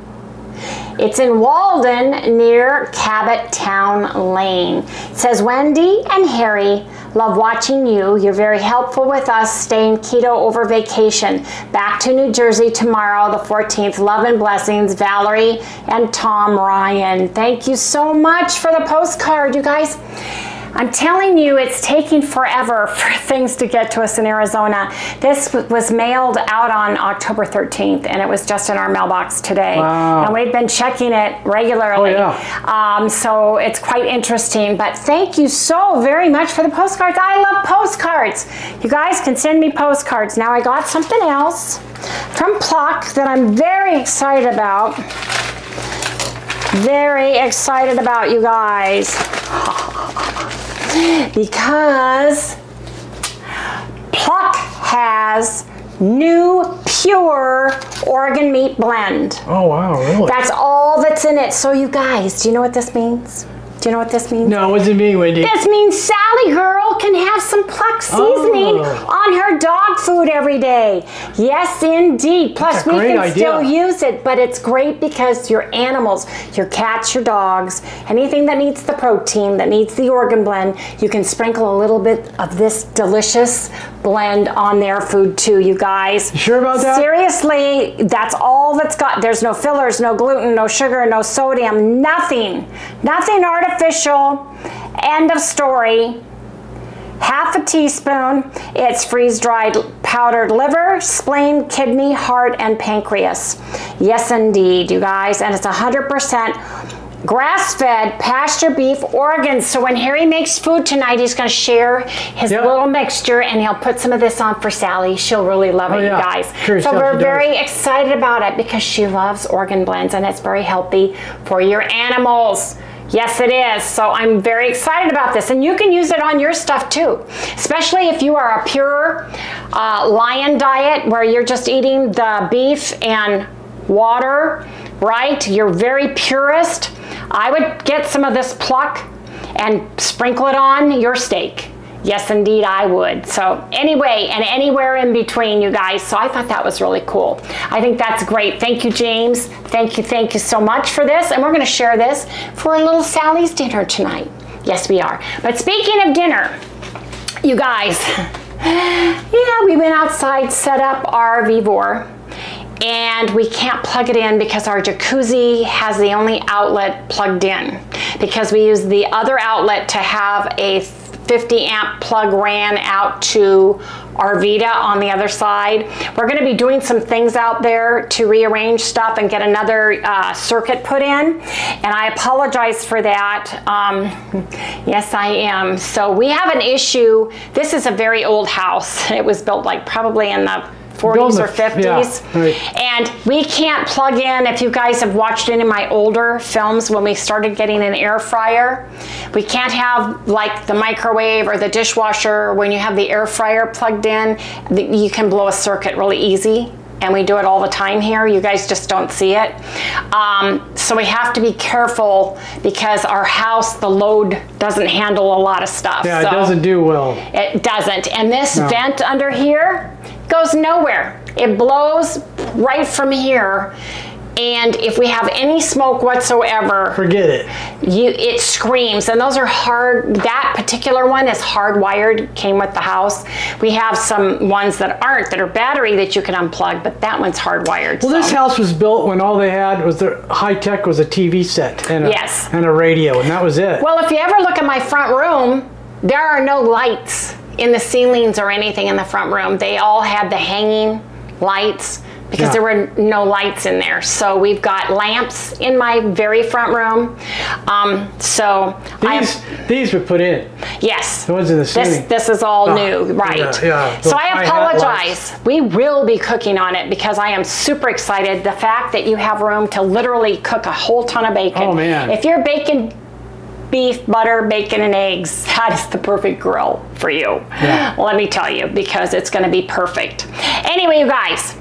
It's in Walden near Cabot Town Lane. It says, Wendy and Harry, love watching you. You're very helpful with us staying keto over vacation. Back to New Jersey tomorrow, the fourteenth. Love and blessings, Valerie and Tom Ryan. Thank you so much for the postcard, you guys. I'm telling you, it's taking forever for things to get to us in Arizona. This was mailed out on October thirteenth, and it was just in our mailbox today. Wow. And we've been checking it regularly. Oh, yeah. Um, so it's quite interesting. But thank you so very much for the postcards. I love postcards. You guys can send me postcards. Now I got something else from Pluck that I'm very excited about. very excited about, you guys, because Pluck has new pure Oregon meat blend. Oh wow, really? That's all that's in it. So you guys, do you know what this means? Do you know what this means? No, what does it mean, Wendy? This means Sally girl can have some Pluck seasoning oh. on her dog food every day. Yes, indeed. Plus, we can idea. still use it, but it's great because your animals, your cats, your dogs, anything that needs the protein, that needs the organ blend, you can sprinkle a little bit of this delicious blend on their food too, you guys. You sure about that? Seriously, that's all that's got. There's no fillers, no gluten, no sugar, no sodium, nothing. Nothing artificial. Official, end of story. Half a teaspoon. It's freeze-dried powdered liver, spleen, kidney, heart, and pancreas. Yes, indeed, you guys. And it's one hundred percent grass-fed, pasture beef Oregon. So when Harry makes food tonight, he's going to share his yep. little mixture, and he'll put some of this on for Sally. She'll really love oh, it, yeah. you guys. Sure, so we're very does. excited about it because she loves Oregon blends, and it's very healthy for your animals. Yes, it is. So I'm very excited about this. And you can use it on your stuff too, especially if you are a pure uh, lion diet where you're just eating the beef and water, right? You're very purist. I would get some of this Pluck and sprinkle it on your steak. Yes, indeed, I would. So anyway, and anywhere in between, you guys. So I thought that was really cool. I think that's great. Thank you, James. Thank you. Thank you so much for this. And we're going to share this for a little Sally's dinner tonight. Yes, we are. But speaking of dinner, you guys, yeah, we went outside, set up our Vevor, and we can't plug it in because our jacuzzi has the only outlet plugged in because we use the other outlet to have a fifty amp plug ran out to our Vita on the other side. We're going to be doing some things out there to rearrange stuff and get another uh, circuit put in, and I apologize for that. Um, yes, I am. So we have an issue. This is a very old house. It was built like probably in the forties or fifties, yeah, right. And we can't plug in. If you guys have watched any of my older films, when we started getting an air fryer, we can't have like the microwave or the dishwasher. When you have the air fryer plugged in, you can blow a circuit really easy, and we do it all the time here. You guys just don't see it. Um, so we have to be careful because our house, the load doesn't handle a lot of stuff. Yeah, so it doesn't do well. It doesn't. And this no. vent under here goes nowhere. It blows right from here. And if we have any smoke whatsoever, forget it. You, it screams. And those are hard. That particular one is hardwired, came with the house. We have some ones that aren't, that are battery that you can unplug, but that one's hardwired. Well, so. This house was built when all they had was their high tech was a T V set and a, yes. and a radio, and that was it. Well, if you ever look at my front room, there are no lights in the ceilings or anything in the front room. They all had the hanging lights because yeah. there were no lights in there. So we've got lamps in my very front room. Um, so these, I, these were put in. Yes. The ones in the this, this is all oh, new, right. Yeah, yeah. So I apologize. We will be cooking on it because I am super excited. The fact that you have room to literally cook a whole ton of bacon. Oh man. If you're baking beef, butter, bacon, and eggs, that is the perfect grill for you. Yeah. Let me tell you, because it's gonna be perfect. Anyway, you guys,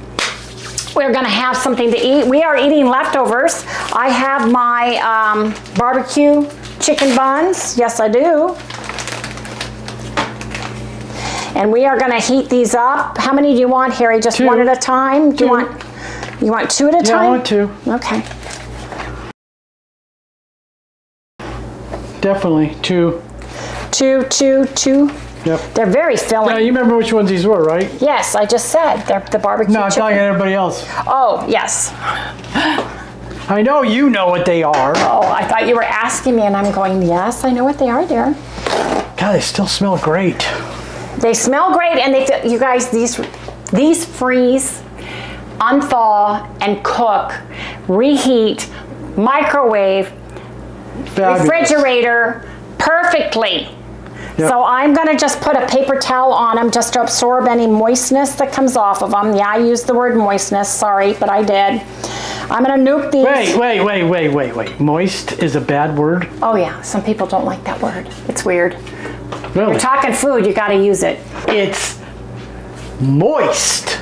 we're gonna have something to eat. We are eating leftovers. I have my um, barbecue chicken buns. Yes, I do. And we are gonna heat these up. How many do you want, Harry? Just two. One at a time? Do two. you want you want two at a yeah, time? I want two. Okay. Definitely two. Two, two, two. Yep. They're very filling. Now, you remember which ones these were, right? Yes, I just said. They're the barbecue. No, I'm chicken. talking to everybody else. Oh, yes. I know you know what they are. Oh, I thought you were asking me, and I'm going, yes, I know what they are, dear. God, they still smell great. They smell great, and they feel, you guys, these, these freeze, unthaw, and cook, reheat, microwave, fabulous. Refrigerator, perfectly. Yep. So I'm going to just put a paper towel on them just to absorb any moistness that comes off of them. Yeah, I used the word moistness. Sorry, but I did. I'm gonna nuke these. Wait, wait, wait, wait, wait, wait. Moist is a bad word? Oh yeah, some people don't like that word. It's weird. Really? You're talking food, you gotta use it. It's moist.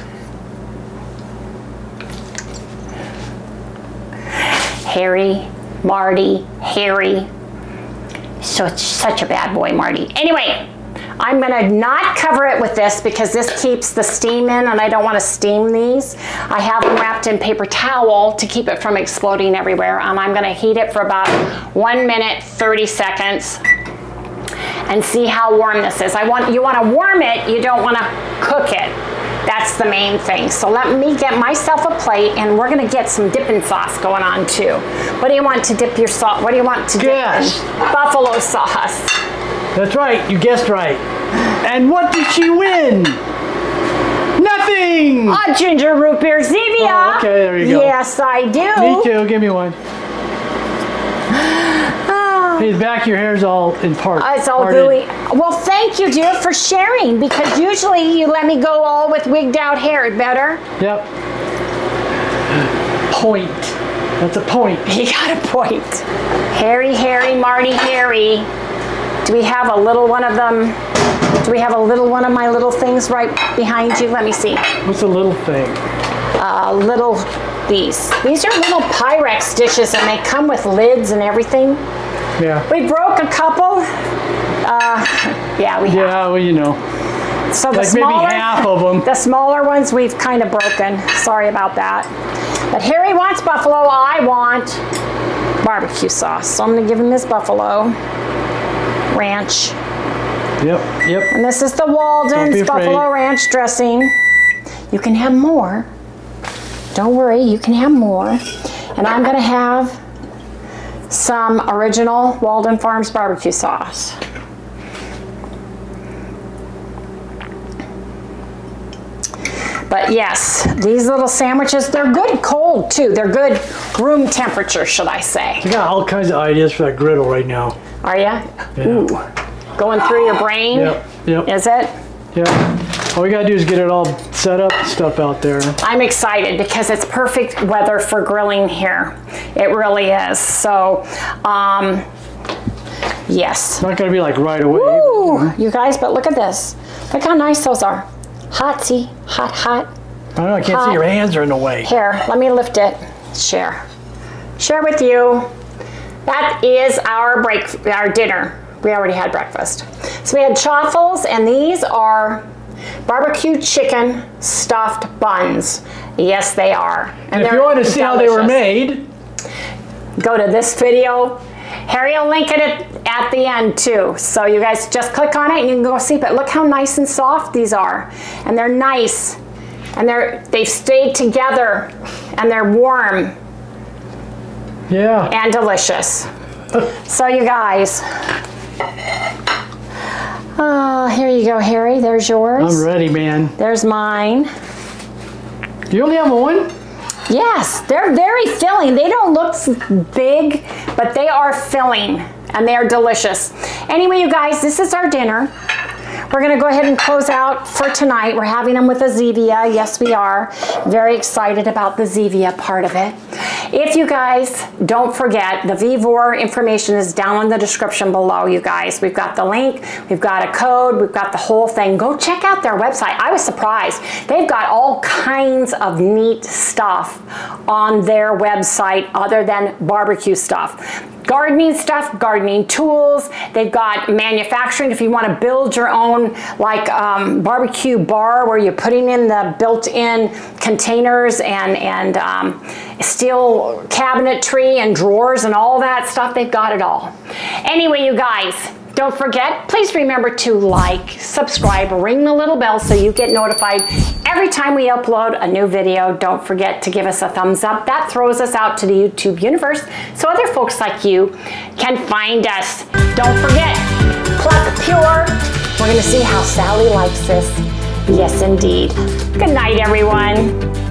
Harry, Marty, Harry. So it's such a bad boy, Marty. Anyway, I'm gonna not cover it with this because this keeps the steam in and I don't wanna steam these. I have them wrapped in paper towel to keep it from exploding everywhere. Um, I'm gonna heat it for about one minute, thirty seconds and see how warm this is. I want, you wanna warm it, you don't wanna cook it. That's the main thing. So let me get myself a plate and we're gonna get some dipping sauce going on too. What do you want to dip your sauce? What do you want to yes. dip in? Buffalo sauce. That's right, you guessed right. And what did she win? Nothing! A ginger root beer Zevia. Oh, okay, there you go. Yes, I do. Me too, give me one. He's back, your hair's all in part. Uh, it's all parted. Gooey. Well, thank you, dear, for sharing, because usually you let me go all with wigged out hair. Better? Yep. Point. That's a point. He got a point. Harry, Harry, Marty, Harry. Do we have a little one of them? Do we have a little one of my little things right behind you? Let me see. What's a little thing? Uh, little these. These are little Pyrex dishes, and they come with lids and everything. Yeah. We broke a couple. Uh, yeah, we have. Yeah, well, you know. So like the smaller, maybe half of them. The smaller ones we've kind of broken. Sorry about that. But Harry wants buffalo. I want barbecue sauce. So I'm going to give him his buffalo ranch. Yep, yep. And this is the Walden's buffalo ranch dressing. You can have more. Don't worry, you can have more. And I'm going to have some original Walden Farms barbecue sauce. But yes, these little sandwiches, they're good cold too. They're good room temperature, should I say. You got all kinds of ideas for that griddle right now. Are you? Yeah. Ooh. Going through your brain? Yep, yep. Is it? Yep. All we gotta do is get it all set up and stuff out there. I'm excited because it's perfect weather for grilling here. It really is. So, um, yes. It's not gonna be like right away. Ooh, you guys, but look at this. Look how nice those are. Hot, see? Hot, hot. I don't know, I can't hot. see your hands are in the way. Here, let me lift it. Share. Share with you. That is our break, our dinner. We already had breakfast. So we had chaffles, and these are barbecue chicken stuffed buns. Yes, they are. And, and if you want to see delicious. how they were made, go to this video. Harry will link it at the end too. So you guys just click on it and you can go see, but look how nice and soft these are. And they're nice. And they're, they've stayed together and they're warm. Yeah. And delicious. So you guys, oh, here you go, Harry. There's yours. I'm ready, man. There's mine. Do you only have one? Yes, they're very filling. They don't look big, but they are filling, and they are delicious. Anyway, you guys, this is our dinner. We're going to go ahead and close out for tonight. We're having them with a Zevia. Yes, we are. Very excited about the Zevia part of it. If you guys don't forget, the Vevor information is down in the description below, you guys. We've got the link, we've got a code, we've got the whole thing. Go check out their website. I was surprised. They've got all kinds of neat stuff on their website other than barbecue stuff. Gardening stuff, gardening tools. They've got manufacturing. If you want to build your own like um, barbecue bar where you're putting in the built-in containers and, and um, steel cabinetry and drawers and all that stuff, they've got it all. Anyway, you guys, don't forget, please remember to like, subscribe, ring the little bell so you get notified every time we upload a new video. Don't forget to give us a thumbs up. That throws us out to the YouTube universe so other folks like you can find us. Don't forget, Pluck Pure. We're gonna see how Sally likes this. Yes, indeed. Good night, everyone.